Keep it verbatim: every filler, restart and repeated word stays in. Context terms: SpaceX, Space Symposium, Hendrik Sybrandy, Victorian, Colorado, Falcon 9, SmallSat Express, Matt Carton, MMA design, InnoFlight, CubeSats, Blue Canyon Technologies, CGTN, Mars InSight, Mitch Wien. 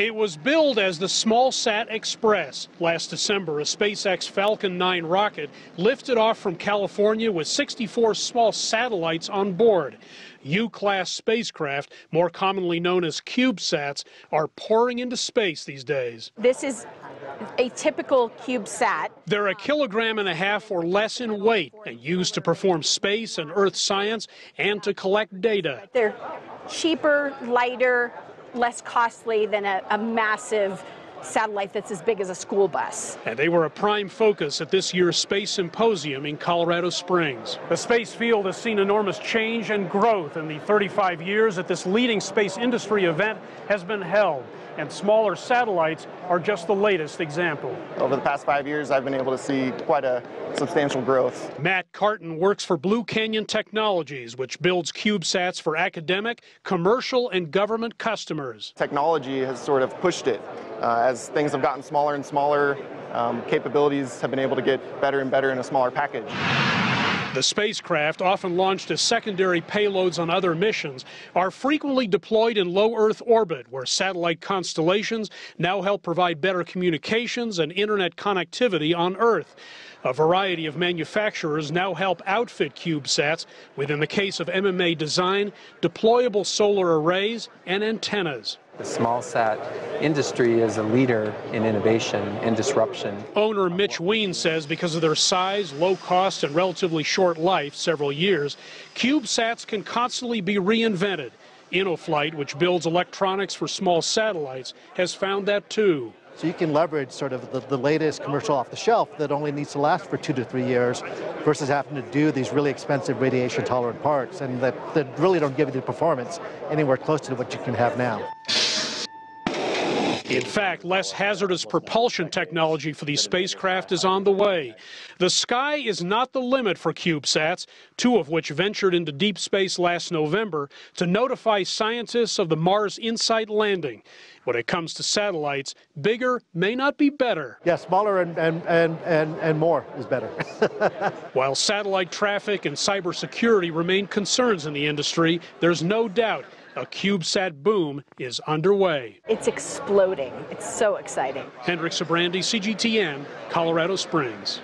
It was billed as the SmallSat Express. Last December, a SpaceX Falcon nine rocket lifted off from California with sixty-four small satellites on board. U-class spacecraft, more commonly known as CubeSats, are pouring into space these days. This is a typical CubeSat. They're a kilogram and a half or less in weight and used to perform space and Earth science and to collect data. They're cheaper, lighter, less costly than a, a massive satellite that's as big as a school bus. And they were a prime focus at this year's Space Symposium in Colorado Springs. The space field has seen enormous change and growth in the thirty-five years that this leading space industry event has been held, and smaller satellites are just the latest example. Over the past five years, I've been able to see quite a substantial growth. Matt Carton works for Blue Canyon Technologies, which builds CubeSats for academic, commercial, and government customers. Technology has sort of pushed it. Uh, as things have gotten smaller and smaller, um, capabilities have been able to get better and better in a smaller package. The spacecraft, often launched as secondary payloads on other missions, are frequently deployed in low Earth orbit, where satellite constellations now help provide better communications and internet connectivity on Earth. A variety of manufacturers now help outfit CubeSats with, in the case of M M A Design, deployable solar arrays and antennas. The SmallSat industry is a leader in innovation and disruption. Owner Mitch Wien says because of their size, low cost, and relatively short life, several years, CubeSats can constantly be reinvented. InnoFlight, which builds electronics for small satellites, has found that too. So you can leverage sort of the, the latest commercial off the shelf that only needs to last for two to three years versus having to do these really expensive radiation tolerant parts and that, that really don't give you the performance anywhere close to what you can have now. In fact, less hazardous propulsion technology for these spacecraft is on the way. The sky is not the limit for CubeSats, two of which ventured into deep space last November to notify scientists of the Mars InSight landing. When it comes to satellites, bigger may not be better. Yeah, smaller and, and, and, and, and more is better. While satellite traffic and cybersecurity remain concerns in the industry, there's no doubt a CubeSat boom is underway. It's exploding. It's so exciting. Hendrik Sybrandy, C G T N, Colorado Springs.